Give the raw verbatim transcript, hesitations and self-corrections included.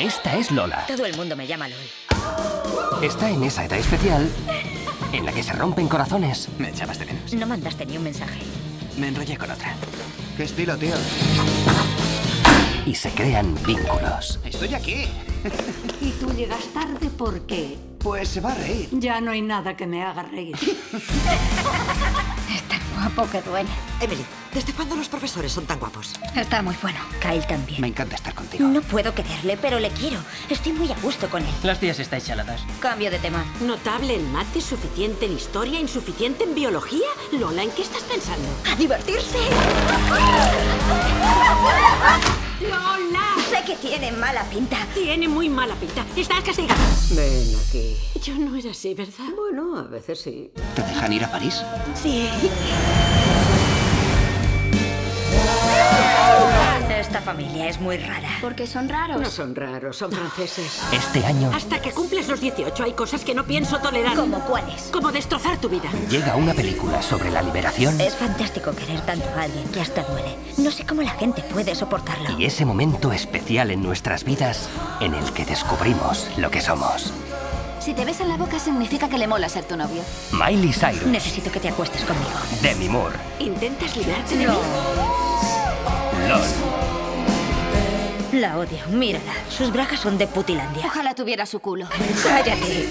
Esta es Lola. Todo el mundo me llama LOL. Está en esa edad especial en la que se rompen corazones. Me echabas de menos. No mandaste ni un mensaje. Me enrollé con otra. ¿Qué estilo, tío? Y se crean vínculos. Estoy aquí. Y tú llegas tarde porque... Pues se va a reír. Ya no hay nada que me haga reír. Es tan guapo que duele. Emily, ¿desde cuándo los profesores son tan guapos? Está muy bueno. Kyle también. Me encanta estar contigo. No puedo quererle, pero le quiero. Estoy muy a gusto con él. Las tías estáis chaladas. Cambio de tema. Notable en mate, suficiente en historia, insuficiente en biología. Lola, ¿en qué estás pensando? ¡A divertirse! ¡Lola! Sé que tiene mala pinta. Tiene muy mala pinta. Estás castigada. Ven aquí. Yo no era así, ¿verdad? Bueno, a veces sí. ¿Te dejan ir a París? Sí. Esta familia es muy rara. Porque son raros. No son raros, son franceses. Este año... Hasta que cumples los dieciocho hay cosas que no pienso tolerar. ¿Cómo cuáles? Como destrozar tu vida. Llega una película sobre la liberación. Es fantástico querer tanto a alguien que hasta duele. No sé cómo la gente puede soportarlo. Y ese momento especial en nuestras vidas en el que descubrimos lo que somos. Si te besan la boca significa que le mola ser tu novio. Miley Cyrus. Necesito que te acuestes conmigo. Demi Moore. ¿Intentas librarte de mí? LOL. La odio, mírala. Sus bragas son de Putilandia. Ojalá tuviera su culo. Cállate.